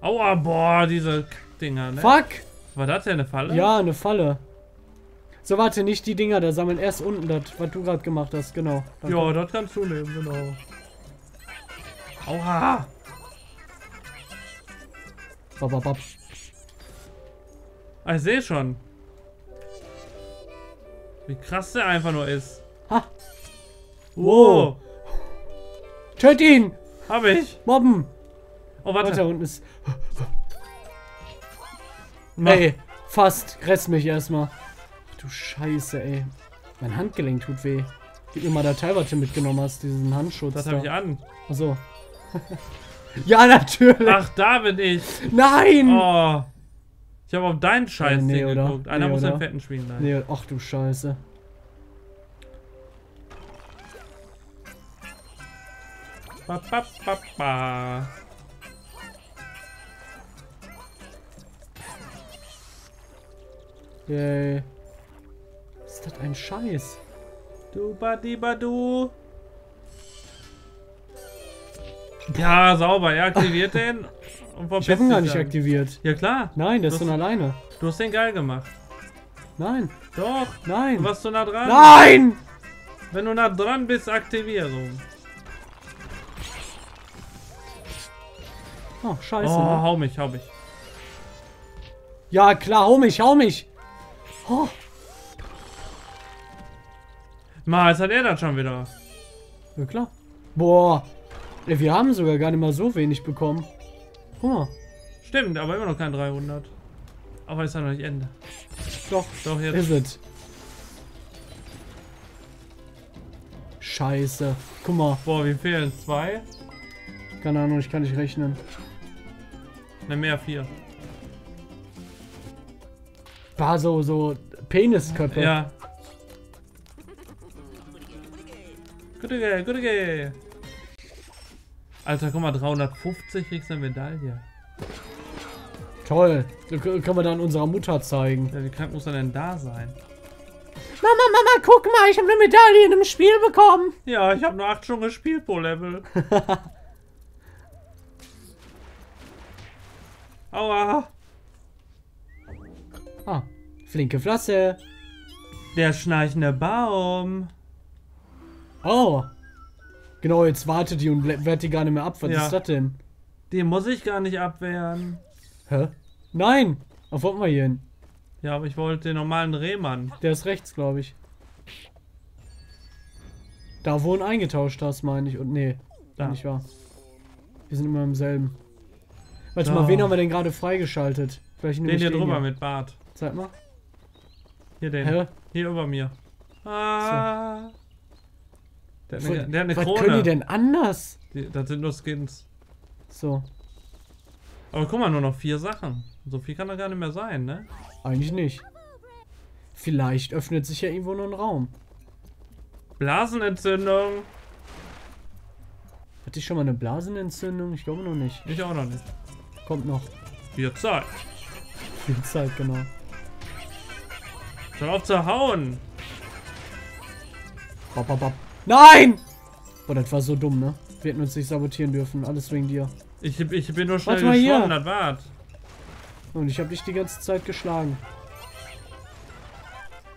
Aua, boah, diese Kackdinger, ne? Fuck! War das ja eine Falle? Ja, eine Falle. So, warte, nicht die Dinger da sammeln. Erst unten das, was du gerade gemacht hast, genau. Danke. Ja, das kannst du nehmen, genau. Aua! Bababab. Ich sehe schon. Wie krass der einfach nur ist. Ha! Wow! Töt ihn! Hab ich! Mobben! Oh, warte. Da unten ist... Ey, fast. Rest mich erstmal. Du Scheiße, ey. Mein Handgelenk tut weh. Gib mir mal das Teil, was du mitgenommen hast, diesen Handschutz. Das habe ich an. Achso. Ja, natürlich. Ach, da bin ich. Nein! Oh. Ich habe auf deinen Scheiß Ding geguckt. Einer muss einen fetten Schwingen sein. Nee, ach du Scheiße. Ba, ba, ba, ba. Yay. Ist das ein Scheiß? Du badibadu. Ja, sauber. Er aktiviert den. Und ich hab ihn gar nicht aktiviert. Ja klar. Nein, der ist so alleine. Du hast den geil gemacht. Nein. Doch. Nein. Du warst so nah dran. Nein! Wenn du nah dran bist, Aktivierung. Oh, scheiße. Oh, ne? Hau mich, hau mich. Ja klar, hau mich, hau mich. Oh. Mal, jetzt hat er das schon wieder. Ja klar. Boah. Ey, wir haben sogar gar nicht mal so wenig bekommen. Guck mal. Stimmt, aber immer noch kein 300. Aber ist ja noch nicht Ende. Doch, doch, jetzt ist es. Scheiße. Guck mal. Boah, wie fehlen 2? Keine Ahnung, ich kann nicht rechnen. Ne, mehr 4. War so Penisköpfe. Ja. Gute, gute. Alter, guck mal, 350 kriegst du eine Medaille. Toll. Das können wir dann unserer Mutter zeigen. Ja, wie krank muss er denn da sein? Mama, Mama, guck mal, ich habe eine Medaille in einem Spiel bekommen. Ja, ich habe nur 8 Stunden gespielt pro Level. Aua. Ah, flinke Flosse. Der schnarchende Baum. Oh. Genau, jetzt warte die und wehrt die gar nicht mehr ab. Was ist das denn? Den muss ich gar nicht abwehren. Hä? Nein! Auf wollten wir hier hin? Ja, aber ich wollte den normalen Rehmann. Der ist rechts, glaube ich. Da, wo du ihn eingetauscht hast, meine ich. Und nee, da nicht wahr. Wir sind immer im selben. Warte mal, wen haben wir denn gerade freigeschaltet? Vielleicht den hier drüber mit Bart. Zeig mal. Hier den. Hä? Hier über mir. Ah. So. Der hat eine Krone. Was können die denn anders? Das sind nur Skins. So. Aber guck mal, nur noch 4 Sachen. So viel kann da gar nicht mehr sein, ne? Eigentlich nicht. Vielleicht öffnet sich ja irgendwo noch ein Raum. Blasenentzündung. Hatte ich schon mal eine Blasenentzündung? Ich glaube noch nicht. Ich auch noch nicht. Kommt noch. Viel Zeit. Viel Zeit, genau. Schon auf zu hauen. Bop, bop, bop. Nein! Boah, das war so dumm, ne? Wir hätten uns nicht sabotieren dürfen. Alles wegen dir. Ich bin nur schnell geschwommen, das war's. Und ich hab dich die ganze Zeit geschlagen.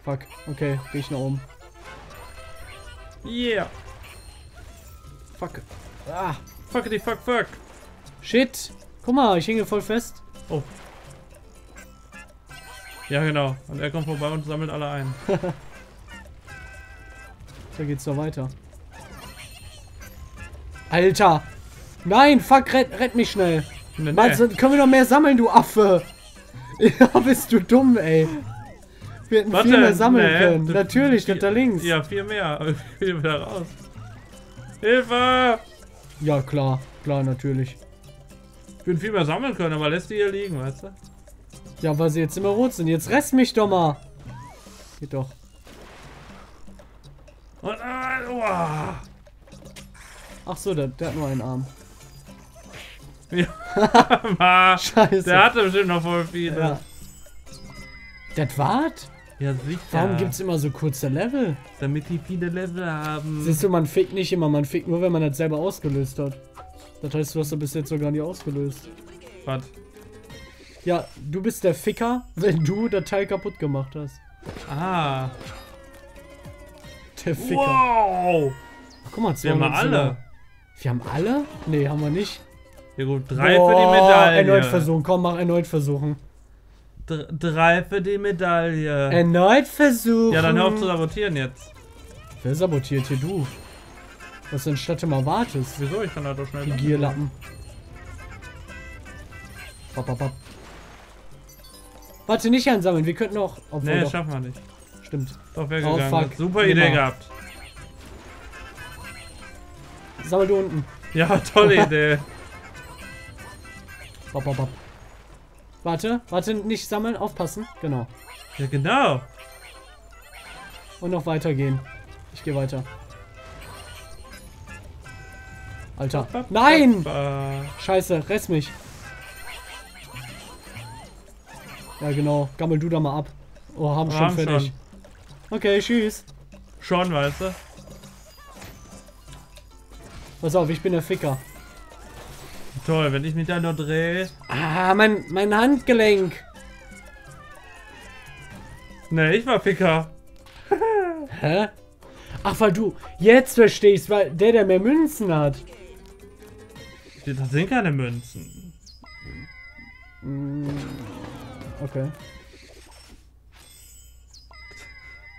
Fuck. Okay, geh ich nach oben. Yeah. Fuck. Ah. Fuckity, fuck, fuck. Shit. Guck mal, ich hänge voll fest. Oh. Ja, genau. Und er kommt vorbei und sammelt alle ein. Da geht's doch weiter. Alter! Nein, fuck, rett mich schnell! Nee. Mann, können wir noch mehr sammeln, du Affe! Ja, bist du dumm, ey! Wir hätten viel mehr sammeln können. Natürlich, das da links. Ja, viel mehr. Aber ich will wieder raus. Hilfe! Ja, klar. Klar, natürlich. Ich würde viel mehr sammeln können, aber lässt die hier liegen, weißt du? Ja, weil sie jetzt immer rot sind. Jetzt rest mich doch mal! Geht doch. Und, ach so, der hat nur einen Arm. Ja. Scheiße. Der hatte bestimmt noch voll viele. Ja. Das war's? Ja, sicher. Warum gibt's immer so kurze Level? Damit die viele Level haben. Siehst du, man fickt nicht immer. Man fickt nur, wenn man das selber ausgelöst hat. Das heißt, du hast das bis jetzt sogar nicht ausgelöst. Was? Ja, du bist der Ficker, wenn du das Teil kaputt gemacht hast. Ah. Der Ficker. Wow. Ach, guck mal, wir haben alle. Wir haben alle? Nee, haben wir nicht. Ja gut, drei für die Medaille. Erneut versuchen, komm, mach erneut versuchen. Drei für die Medaille. Erneut versuchen. Ja, dann hör auf zu sabotieren jetzt. Wer sabotiert hier? Du. Was denn, statt immer wartest? Wieso? Ich kann da doch schnell... Die Gierlappen. Bop, bop, bop. Warte, nicht einsammeln. Wir könnten auch... Nee, das schaffen wir nicht. Stimmt. Doch, wäre gegangen. Super Idee gehabt. Sammel du unten. Ja, tolle Idee. Bop, bop, bop. Warte, warte, nicht sammeln, aufpassen. Genau. Ja, genau. Und noch weitergehen. Ich gehe weiter. Alter. Nein! Scheiße, rest mich. Ja, genau. Gammel du da mal ab. Oh, haben schon fertig. Okay, tschüss. Schon, weißt du. Pass auf, ich bin der Ficker. Toll, wenn ich mich da nur drehe. Ah, mein Handgelenk. Ne, ich war Ficker. Hä? Ach, weil du... Jetzt verstehe ich's, weil der mehr Münzen hat. Das sind keine Münzen. Okay.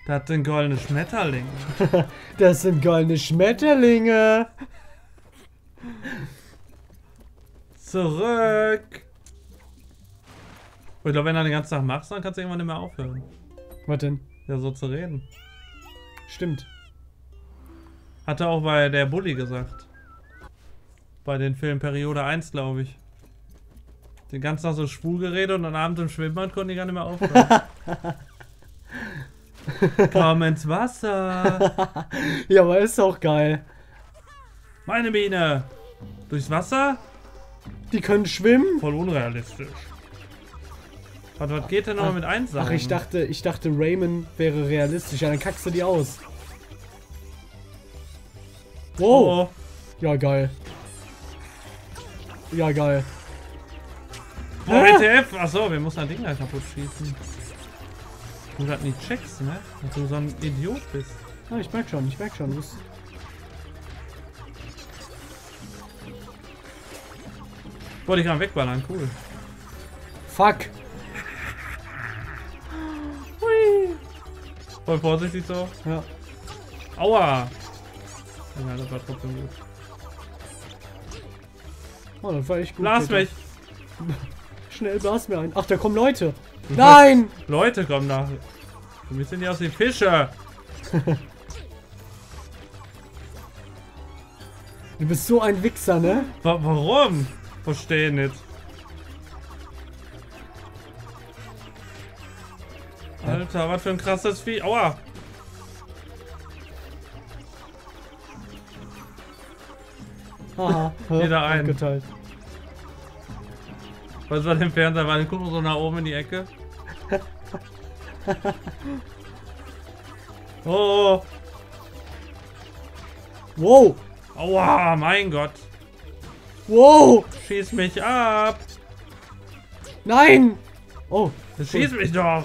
Das sind goldene Schmetterlinge. Das sind goldene Schmetterlinge. Zurück. Und ich glaube, wenn du den ganzen Tag machst, dann kannst du irgendwann nicht mehr aufhören. Was denn? Ja, so zu reden. Stimmt. Hat er auch bei der Bulli gesagt. Bei den Filmen Periode 1, glaube ich. Den ganzen Tag so Schwulgerede und dann abends im Schwimmbad konnten die gar nicht mehr aufhören. Komm ins Wasser. Ja, aber ist auch geil. Meine Biene. Durchs Wasser? Die können schwimmen? Voll unrealistisch. Was geht denn noch mit einsammeln? Ach, ich dachte Raymond wäre realistisch. Ja, dann kackst du die aus. Wow. Oh. Ja, geil. Ja, geil. Oh, WTF! Achso, wir müssen ein Ding da kaputt schießen. Du das nicht checkst, ne? Dass du so ein Idiot bist. Ah, ich merk schon, Boah, die kann wegballern, cool. Fuck! Hui! Voll vorsichtig so. Ja. Aua! Ja, das war trotzdem gut. Oh, das war echt gut. Blas mich! Schnell blas mir ein. Ach, da kommen Leute! Nein! Leute kommen da. Für mich sind die aus den Fische. Du bist so ein Wichser, ne? Warum? Verstehe nicht. Alter, was für ein krasses Vieh. Aua! Haha, jeder ein. Geteilt. Was war denn im Fernseher? War denn, guck mal so nach oben in die Ecke? Oh! Wow! Aua, mein Gott! Wow! Schieß mich ab! Nein! Oh! Schieß mich doch!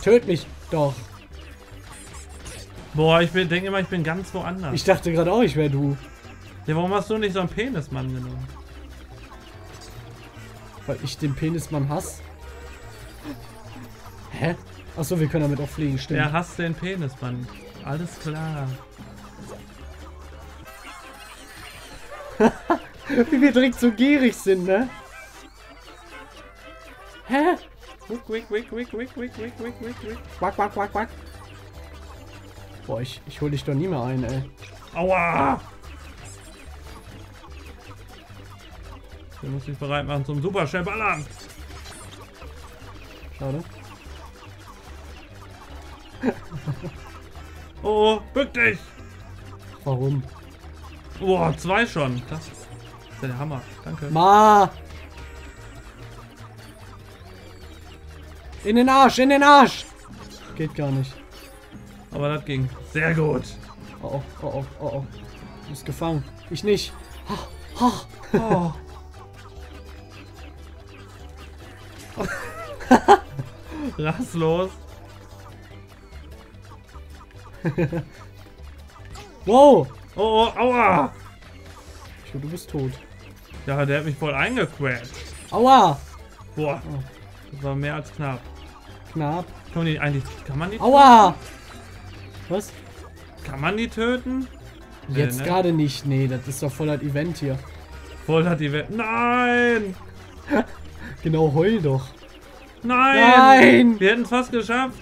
Töt mich doch! Boah, ich denke immer, ich bin ganz woanders. Ich dachte gerade auch, ich wäre du. Ja, warum hast du nicht so einen Penismann genommen? Weil ich den Penismann hasse. Hä? Achso, wir können damit auch fliegen, stimmt. Der hasst den Penismann. Alles klar. Wie wir direkt so gierig sind, ne? Hä? Quack, quack, quack, quack. Boah, ich hol dich doch nie mehr ein, ey. Aua! Der muss sich bereit machen zum Superschnellballern. Schade. Oh, bück dich! Warum? Boah, 2 schon. Das ist ja der Hammer. Danke. Ma! In den Arsch, in den Arsch! Geht gar nicht. Aber das ging. Sehr gut. Oh, oh, oh, oh, oh. Du bist gefangen. Ich nicht. Oh, oh. Oh. Lass los. Wow. Oh, oh, aua. Ich glaube, du bist tot. Ja, der hat mich voll eingequält. Aua. Boah. Oh. Das war mehr als knapp. Knapp? Kann man die eigentlich... Kann man die töten? Aua. Was? Kann man die töten? Nee, jetzt ne? Gerade nicht. Nee, das ist doch voll das Event hier. Voll das Event. Nein. Genau, heul doch. Nein! Nein! Wir hätten es fast geschafft.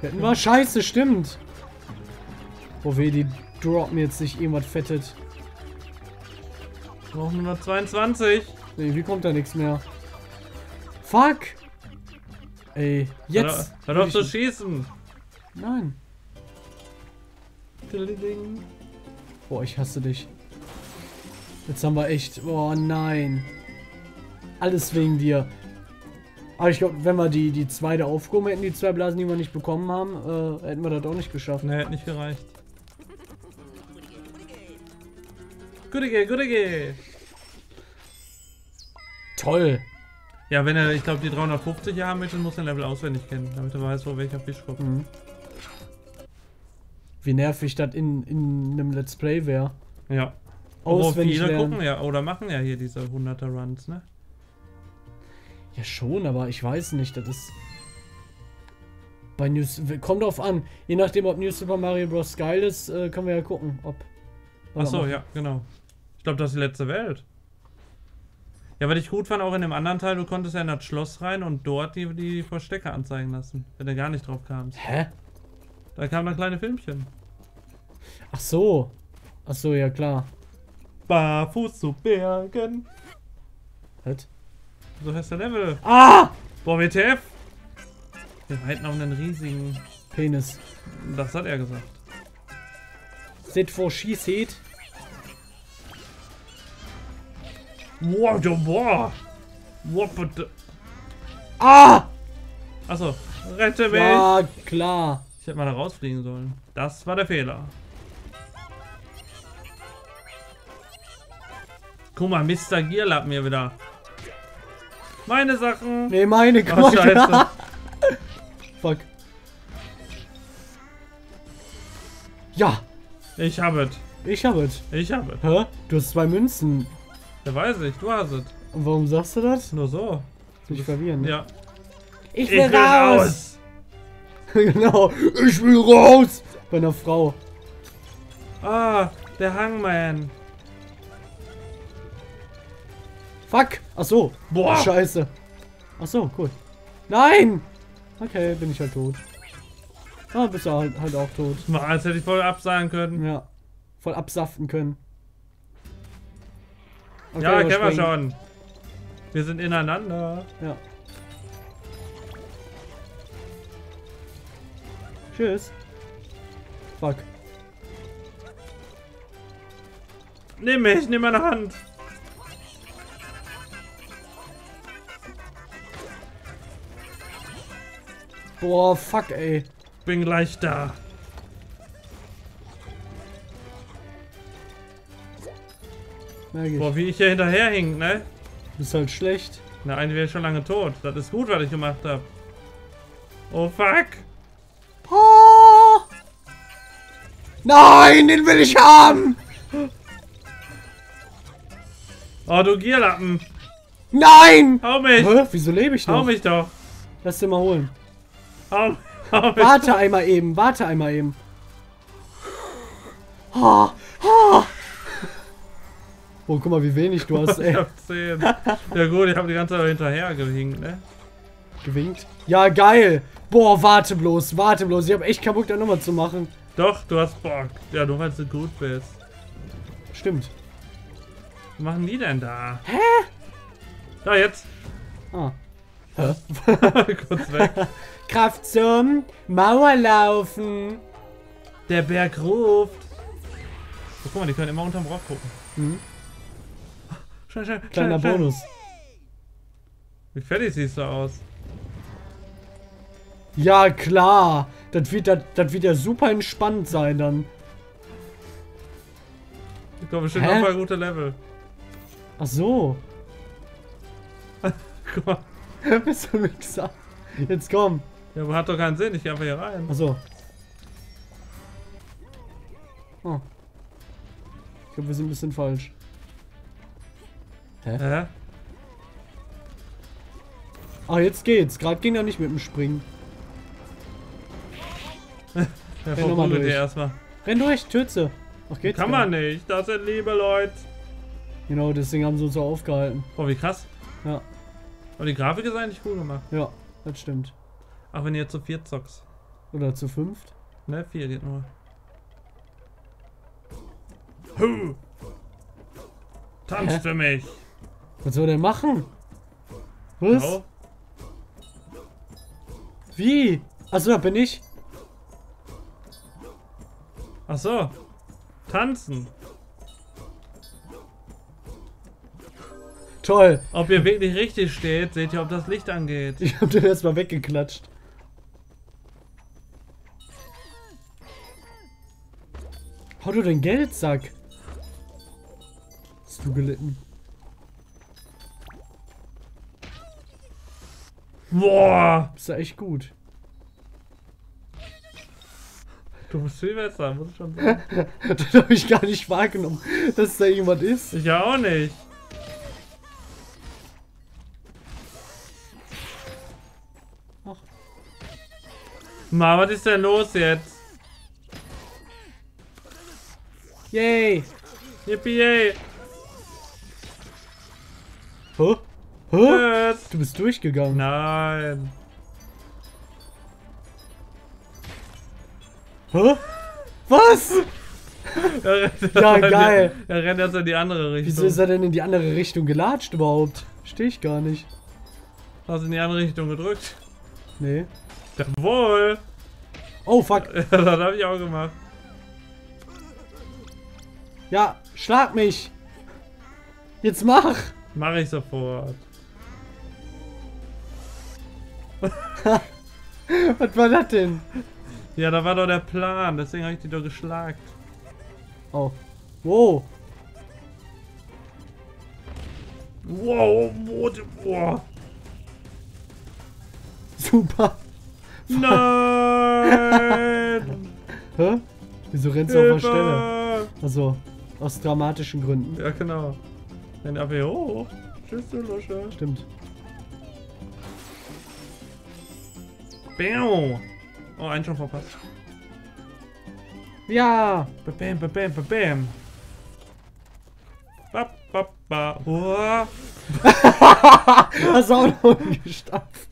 Wir hätten war scheiße, stimmt. Oh weh, die droppen jetzt nicht irgendwas fettet. Wir brauchen nur 22. Nee, wie kommt da nichts mehr? Fuck! Ey, jetzt! Hör doch zu schießen! Nein! Boah, ich hasse dich. Jetzt haben wir echt... Oh nein! Alles wegen dir. Aber ich glaube, wenn wir die zweite aufgehoben hätten, die zwei Blasen, die wir nicht bekommen haben, hätten wir das auch nicht geschafft. Ne, hätte nicht gereicht. Gute G. Toll. Ja, wenn er, ich glaube, die 350 hier haben will, dann muss er den Level auswendig kennen, damit er weiß, wo welcher Fisch kommt. Mhm. Wie nervig das in einem Let's Play wäre. Ja. Auswendig gucken ja, oder machen ja hier diese 100er Runs, ne? Ja schon, aber ich weiß nicht, das ist... Bei News... Kommt drauf an, je nachdem ob New Super Mario Bros. Geil ist, können wir ja gucken, ob... Achso, ja, genau. Ich glaube, das ist die letzte Welt. Ja, weil ich gut fand, auch in dem anderen Teil, du konntest ja in das Schloss rein und dort die Verstecke anzeigen lassen, wenn du gar nicht drauf kamst. Hä? Da kam dann kleine Filmchen. Ach so. Ach so, ja klar. Barfuß zu Bergen. Was? So heißt der Level. Ah! Boah, WTF! Wir reiten auf einen riesigen... Penis. Das hat er gesagt. Seht vor, she seht. Wow, boah! Ah! Achso, rette mich! Ja, klar. Ich hätte mal da rausfliegen sollen. Das war der Fehler. Guck mal, Mr. Gierlapp mir wieder. Meine Sachen! Nee, meine Quatsch! Oh, fuck. Ja! Ich hab es. Ich hab es. Ich hab es. Hä? Du hast zwei Münzen. Ja, weiß ich, du hast es. Und warum sagst du das? Nur so. Zu verwirren. Ja. Ich will raus! Genau, ich will raus! Bei einer Frau. Ah, der Hangman. Fuck! Achso! Boah! Scheiße! Achso, cool. Nein! Okay, bin ich halt tot. Ah, bist du halt auch tot. Als hätte ich voll absagen können. Ja. Voll absaften können. Okay, ja, kennen wir schon. Wir sind ineinander. Ja. Tschüss. Fuck. Nimm mich, nimm meine Hand. Boah, fuck, ey. Bin gleich da. Boah, wie ich hier hinterher hing, ne? Ist halt schlecht. Na, eigentlich wäre ich schon lange tot. Das ist gut, was ich gemacht habe. Oh, fuck. Oh. Nein, den will ich haben. Oh, du Gierlappen. Nein. Hau mich. Hä? Wieso lebe ich noch? Hau mich doch. Lass den mal holen. Warte einmal eben, warte einmal eben. Oh, oh. Oh, guck mal, wie wenig du hast, ey. Ich hab 10. Ja gut, ich hab die ganze Zeit hinterher gewinkt, ne? Gewinkt? Ja, geil. Boah, warte bloß, warte bloß. Ich hab echt keinen Bock, da nochmal zu machen. Doch, du hast Bock. Ja, nur weil du gut bist. Stimmt. Was machen die denn da? Hä? Da, jetzt. Ah. Hä? Kurz weg. Kraft zum Mauerlaufen. Der Berg ruft. Oh, guck mal, die können immer unterm Rock gucken. Mhm. Schnell. Kleiner Bonus. Wie fertig siehst du aus? Ja, klar. Das wird ja super entspannt sein dann. Ich glaube, bestimmt auch mal gute Level. Ach so. Guck mal. Bist du Wichser? Jetzt komm. Ja, aber hat doch keinen Sinn. Ich gehe einfach hier rein. Achso. Oh. Ich glaube, wir sind ein bisschen falsch. Hä? Hä? Ah, jetzt geht's. Gerade ging ja nicht mit dem Springen. Ja, renn nochmal durch. Erstmal. Renn durch, Tütze. Ach, geht's. Kann man nicht. Das sind liebe Leute. Genau, deswegen haben sie uns so aufgehalten. Oh, wie krass. Ja. Aber die Grafik ist eigentlich cool gemacht. Ja, das stimmt. Auch wenn ihr zu viert zockst. Oder zu fünft? Ne, 4 geht nur. Huh. Tanzt für mich. Was soll der machen? Was? No. Wie? Achso, da bin ich. Achso. Tanzen. Toll. Ob ihr wirklich richtig steht, seht ihr, ob das Licht angeht. Ich hab den erstmal weggeklatscht. Hau du den Geldsack. Hast du gelitten? Boah. Bist du echt gut. Du bist viel besser, muss ich schon sagen. Das hab ich gar nicht wahrgenommen, dass da jemand ist. Ich auch nicht. Ach. Mann, was ist denn los jetzt? Yay! Yippie yay! Huh? Huh? Du bist durchgegangen. Nein. Huh? Was? Ja, geil. Er rennt jetzt in die andere Richtung. Wieso ist er denn in die andere Richtung gelatscht überhaupt? Verstehe ich gar nicht. Hast du in die andere Richtung gedrückt? Nee. Jawohl! Oh, fuck. Das habe ich auch gemacht. Ja, schlag mich! Jetzt mach! Mach ich sofort. Was war das denn? Ja, da war doch der Plan, deswegen habe ich die doch geschlagen. Oh. Wow! Wow, boah! Super! Nein! Hä? Wieso rennst du auf der Stelle? Achso. Aus dramatischen Gründen. Ja, genau. Dann ab hier hoch. Tschüss, du Lusche. Stimmt. Bam. Oh, einen schon verpasst. Ja. Bam, bam, bam, bam. Ba, ba, ba. Hast du auch noch gestapft?